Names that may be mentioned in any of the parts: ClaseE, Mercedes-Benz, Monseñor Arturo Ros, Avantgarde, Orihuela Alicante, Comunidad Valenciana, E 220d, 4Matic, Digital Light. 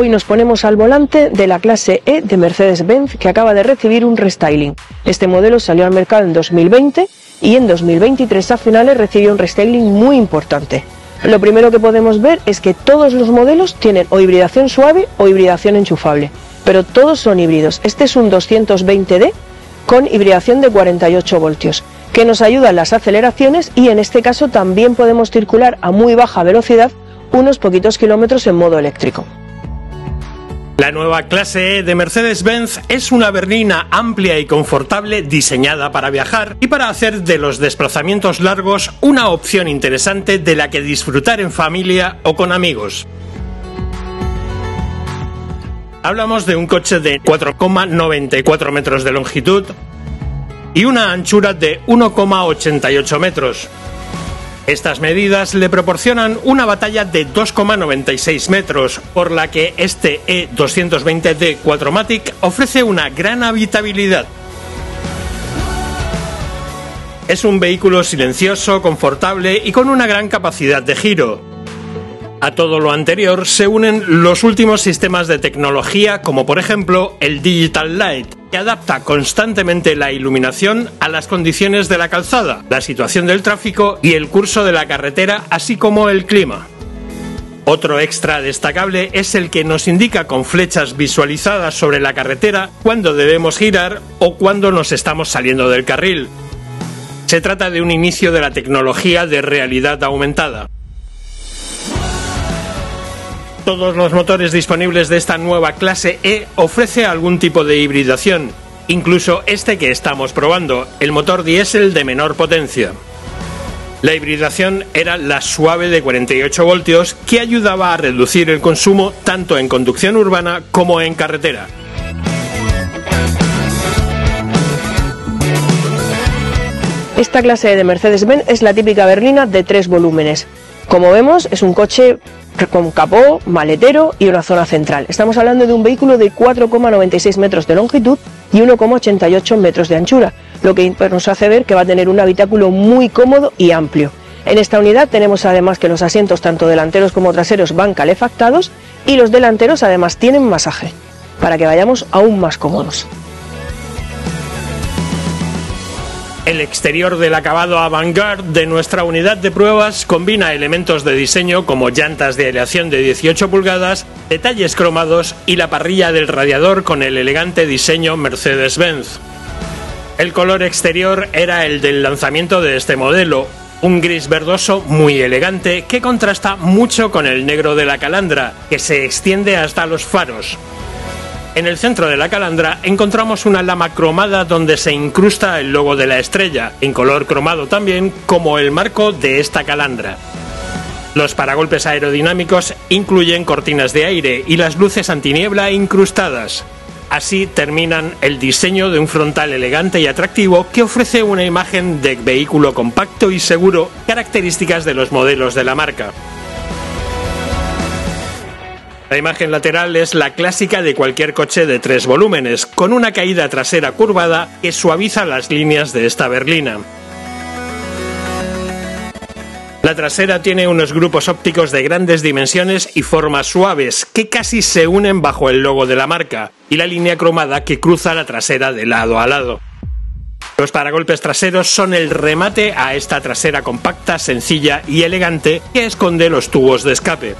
Hoy nos ponemos al volante de la clase E de Mercedes-Benz, que acaba de recibir un restyling. Este modelo salió al mercado en 2020 y en 2023 a finales recibió un restyling muy importante. Lo primero que podemos ver es que todos los modelos tienen o hibridación suave o hibridación enchufable, pero todos son híbridos. Este es un 220d con hibridación de 48 voltios, que nos ayudan las aceleraciones, y en este caso también podemos circular a muy baja velocidad unos poquitos kilómetros en modo eléctrico. La nueva clase E de Mercedes-Benz es una berlina amplia y confortable diseñada para viajar y para hacer de los desplazamientos largos una opción interesante de la que disfrutar en familia o con amigos. Hablamos de un coche de 4,94 metros de longitud y una anchura de 1,88 metros. Estas medidas le proporcionan una batalla de 2,96 metros, por la que este E 220d 4Matic ofrece una gran habitabilidad. Es un vehículo silencioso, confortable y con una gran capacidad de giro. A todo lo anterior se unen los últimos sistemas de tecnología, como por ejemplo el Digital Light, que adapta constantemente la iluminación a las condiciones de la calzada, la situación del tráfico y el curso de la carretera, así como el clima. Otro extra destacable es el que nos indica con flechas visualizadas sobre la carretera cuándo debemos girar o cuándo nos estamos saliendo del carril. Se trata de un inicio de la tecnología de realidad aumentada. Todos los motores disponibles de esta nueva clase E ofrece algún tipo de hibridación, incluso este que estamos probando, el motor diésel de menor potencia. La hibridación era la suave de 48 voltios, que ayudaba a reducir el consumo tanto en conducción urbana como en carretera. Esta clase E de Mercedes-Benz es la típica berlina de 3 volúmenes. Como vemos, es un coche con capó, maletero y una zona central. Estamos hablando de un vehículo de 4,96 metros de longitud y 1,88 metros de anchura, lo que nos hace ver que va a tener un habitáculo muy cómodo y amplio. En esta unidad tenemos además que los asientos tanto delanteros como traseros van calefactados, y los delanteros además tienen masaje, para que vayamos aún más cómodos. El exterior del acabado Avantgarde de nuestra unidad de pruebas combina elementos de diseño como llantas de aleación de 18 pulgadas, detalles cromados y la parrilla del radiador con el elegante diseño Mercedes-Benz. El color exterior era el del lanzamiento de este modelo, un gris verdoso muy elegante que contrasta mucho con el negro de la calandra, que se extiende hasta los faros. En el centro de la calandra encontramos una lama cromada donde se incrusta el logo de la estrella, en color cromado también, como el marco de esta calandra. Los paragolpes aerodinámicos incluyen cortinas de aire y las luces antiniebla incrustadas. Así terminan el diseño de un frontal elegante y atractivo que ofrece una imagen de vehículo compacto y seguro, características de los modelos de la marca. La imagen lateral es la clásica de cualquier coche de 3 volúmenes, con una caída trasera curvada que suaviza las líneas de esta berlina. La trasera tiene unos grupos ópticos de grandes dimensiones y formas suaves, que casi se unen bajo el logo de la marca, y la línea cromada que cruza la trasera de lado a lado. Los paragolpes traseros son el remate a esta trasera compacta, sencilla y elegante, que esconde los tubos de escape.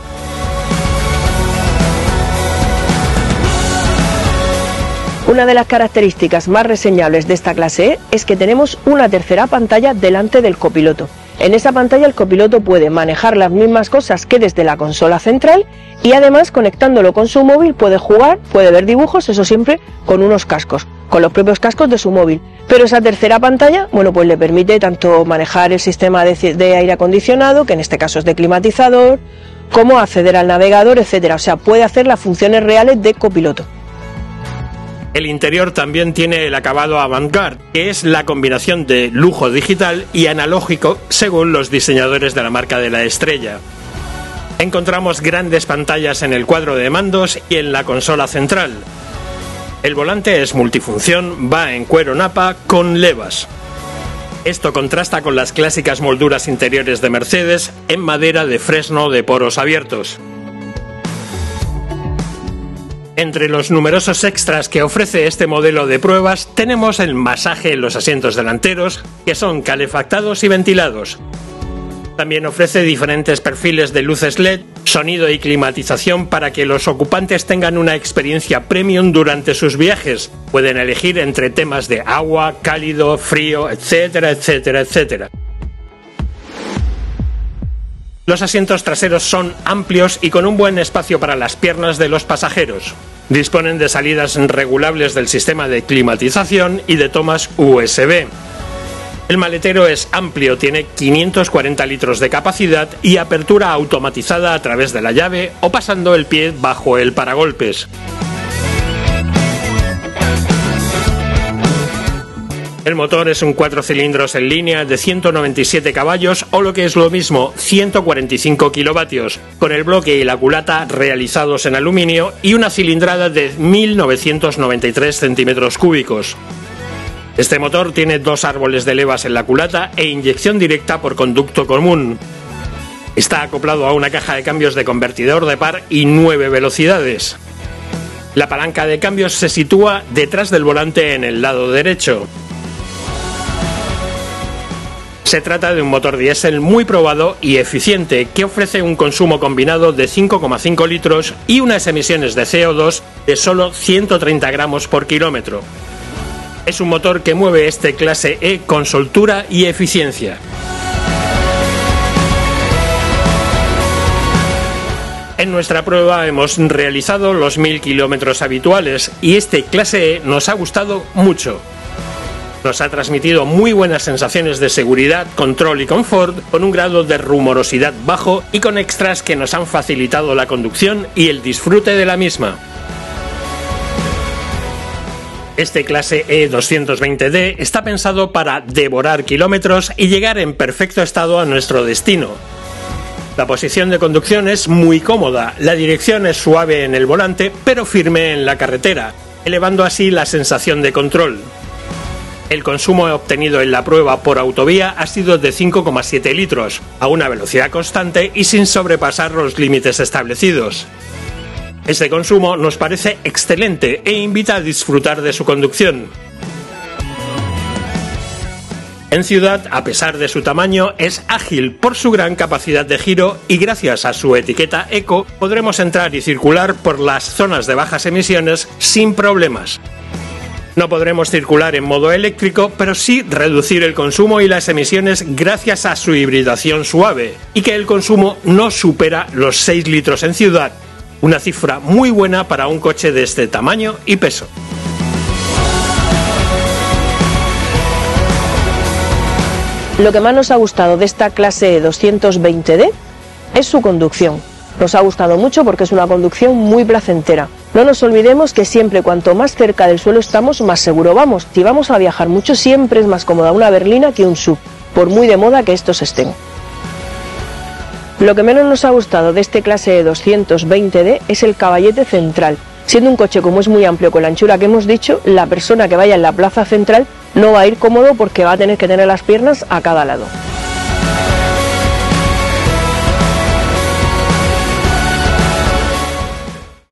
Una de las características más reseñables de esta clase E es que tenemos una tercera pantalla delante del copiloto. En esa pantalla el copiloto puede manejar las mismas cosas que desde la consola central, y además conectándolo con su móvil puede jugar, puede ver dibujos, eso siempre con unos cascos, con los propios cascos de su móvil. Pero esa tercera pantalla, bueno, pues le permite tanto manejar el sistema de aire acondicionado, que en este caso es de climatizador, como acceder al navegador, etcétera. O sea, puede hacer las funciones reales de copiloto. El interior también tiene el acabado Avantgarde, que es la combinación de lujo digital y analógico según los diseñadores de la marca de la estrella. Encontramos grandes pantallas en el cuadro de mandos y en la consola central. El volante es multifunción, va en cuero napa con levas. Esto contrasta con las clásicas molduras interiores de Mercedes en madera de fresno de poros abiertos. Entre los numerosos extras que ofrece este modelo de pruebas tenemos el masaje en los asientos delanteros, que son calefactados y ventilados. También ofrece diferentes perfiles de luces LED, sonido y climatización para que los ocupantes tengan una experiencia premium durante sus viajes. Pueden elegir entre temas de agua, cálido, frío, etcétera, etcétera, etcétera. Los asientos traseros son amplios y con un buen espacio para las piernas de los pasajeros. Disponen de salidas regulables del sistema de climatización y de tomas USB. El maletero es amplio, tiene 540 litros de capacidad y apertura automatizada a través de la llave o pasando el pie bajo el paragolpes. El motor es un 4 cilindros en línea de 197 caballos o, lo que es lo mismo, 145 kilovatios, con el bloque y la culata realizados en aluminio y una cilindrada de 1.993 centímetros cúbicos. Este motor tiene dos árboles de levas en la culata e inyección directa por conducto común. Está acoplado a una caja de cambios de convertidor de par y 9 velocidades. La palanca de cambios se sitúa detrás del volante en el lado derecho. Se trata de un motor diésel muy probado y eficiente, que ofrece un consumo combinado de 5,5 litros y unas emisiones de CO2 de solo 130 gramos por kilómetro. Es un motor que mueve este clase E con soltura y eficiencia. En nuestra prueba hemos realizado los 1000 kilómetros habituales y este clase E nos ha gustado mucho. Nos ha transmitido muy buenas sensaciones de seguridad, control y confort, con un grado de rumorosidad bajo y con extras que nos han facilitado la conducción y el disfrute de la misma. Este clase E 220d está pensado para devorar kilómetros y llegar en perfecto estado a nuestro destino. La posición de conducción es muy cómoda, la dirección es suave en el volante pero firme en la carretera, elevando así la sensación de control. El consumo obtenido en la prueba por autovía ha sido de 5,7 litros, a una velocidad constante y sin sobrepasar los límites establecidos. Este consumo nos parece excelente e invita a disfrutar de su conducción. En ciudad, a pesar de su tamaño, es ágil por su gran capacidad de giro y gracias a su etiqueta eco podremos entrar y circular por las zonas de bajas emisiones sin problemas. No podremos circular en modo eléctrico, pero sí reducir el consumo y las emisiones gracias a su hibridación suave y que el consumo no supera los 6 litros en ciudad. Una cifra muy buena para un coche de este tamaño y peso. Lo que más nos ha gustado de esta clase 220D es su conducción. Nos ha gustado mucho porque es una conducción muy placentera. No nos olvidemos que siempre cuanto más cerca del suelo estamos, más seguro vamos. Si vamos a viajar mucho, siempre es más cómoda una berlina que un SUV, por muy de moda que estos estén. Lo que menos nos ha gustado de este clase 220D es el caballete central. Siendo un coche como es muy amplio con la anchura que hemos dicho, la persona que vaya en la plaza central no va a ir cómodo porque va a tener que tener las piernas a cada lado.